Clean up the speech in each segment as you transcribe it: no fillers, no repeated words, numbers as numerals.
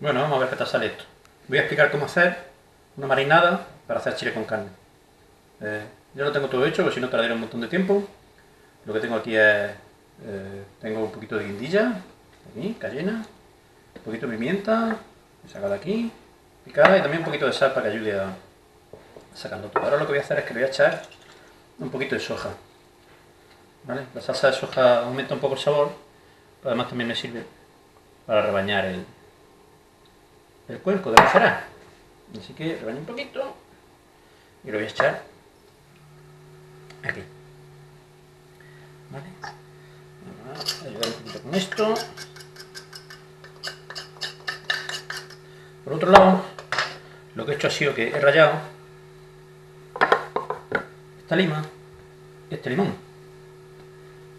Bueno, vamos a ver qué tal sale esto. Voy a explicar cómo hacer una marinada para hacer chile con carne. Ya lo tengo todo hecho, porque si no tardaría un montón de tiempo. Lo que tengo aquí es... tengo un poquito de guindilla, aquí, cayena, un poquito de pimienta, sacada aquí, picada, y también un poquito de sal para que ayude a sacarlo todo. Ahora lo que voy a hacer es que le voy a echar un poquito de soja. ¿Vale? La salsa de soja aumenta un poco el sabor, pero además también me sirve para rebañar el cuenco de la cera. Así que rebaño un poquito y lo voy a echar aquí. ¿Vale? Vamos a ayudar un poquito con esto. Por otro lado, lo que he hecho ha sido que he rallado esta lima y este limón.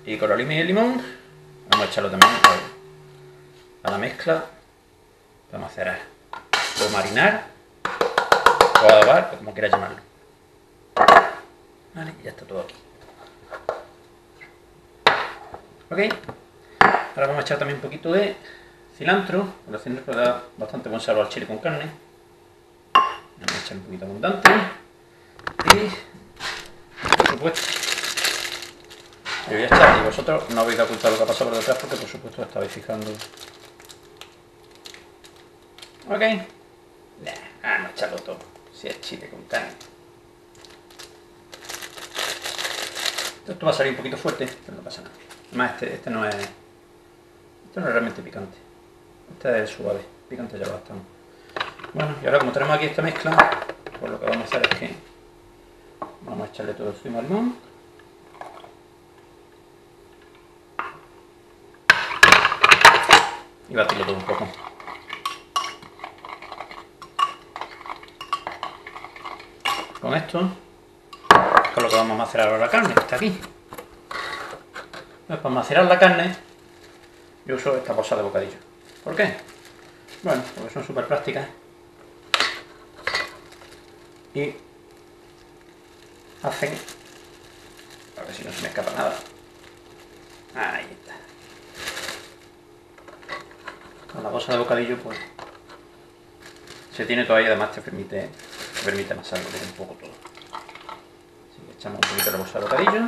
Y con la lima y el limón vamos a echarlo también a la mezcla para macerar o marinar o adobar, o como quieras llamarlo. Vale, ya está todo aquí. Ok, ahora vamos a echar también un poquito de cilantro. El cilantro da bastante buen sabor al chile con carne. Vamos a echar un poquito abundante. Y, por supuesto, le voy a echar, y vosotros no habéis de ocultar lo que ha pasado por detrás porque, por supuesto, lo estabais fijando. Ok, vamos a echarlo todo, si es chile con carne. Esto va a salir un poquito fuerte, pero no pasa nada. Además, este no es realmente picante. Este es suave, picante ya lo gastamos. Bueno, y ahora como tenemos aquí esta mezcla, pues lo que vamos a hacer es que vamos a echarle todo encima al limón. Y batirlo todo un poco. Con esto, con lo que vamos a macerar ahora la carne, que está aquí. Para macerar la carne, yo uso esta bolsa de bocadillo. ¿Por qué? Bueno, porque son súper prácticas y hacen... a ver si no se me escapa nada. Ahí está. Con la bolsa de bocadillo, pues se tiene todavía, además te permite amasarlo un poco todo. Así que echamos un poquito de bolsa de bocadillo.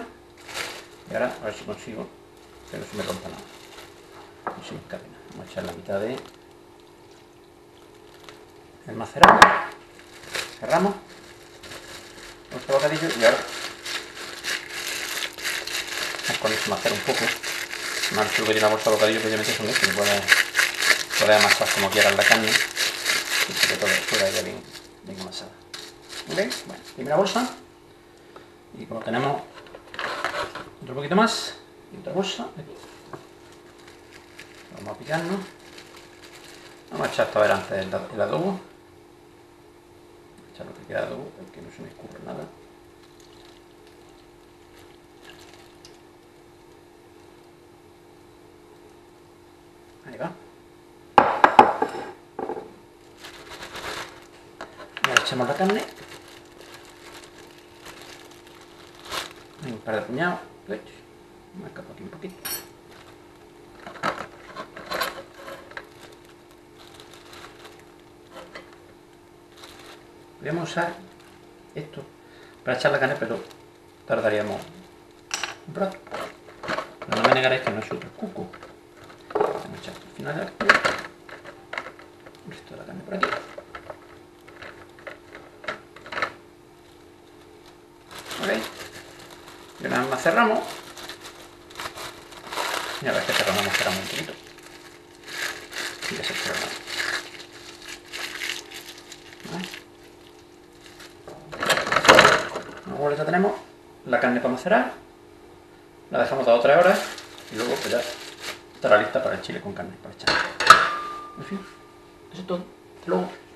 Y ahora, a ver si consigo que no se me rompa nada. No se me escape nada. Vamos a echar la mitad de el macerado. Cerramos. Nuestro bocadillo y ahora vamos con esto a macerar un poco. Más chulo que tiene la bolsa de bocadillo, que yo me son esto. Puedes amasar como quieras la carne. Y que todo fuera ya bien amasada. ¿Ok? Bueno, primera bolsa. Y como tenemos otro poquito más, y otra bolsa. Vamos a picarnos. Vamos a echar hasta ver antes el adobo. Vamos a echar lo que queda de adobo, porque no se me escurre nada. Ahí va. Ahora echamos la carne. Un par de puñados. Me escapo aquí un poquito. Podríamos usar esto para echar la carne, pero tardaríamos un rato. Pero no me negaréis que no es súper cuco. Vamos a echar al final de la carne. El resto de la carne por aquí. Ok. Y una vez más cerramos. Y a ver que cerramos un poquito. Y ya se cierra. ¿Vale? Ahora ya tenemos la carne para macerar. La dejamos 2 o 3 horas. Y luego pues ya estará lista para el chile con carne, para echar. En fin, eso es todo. Hasta luego.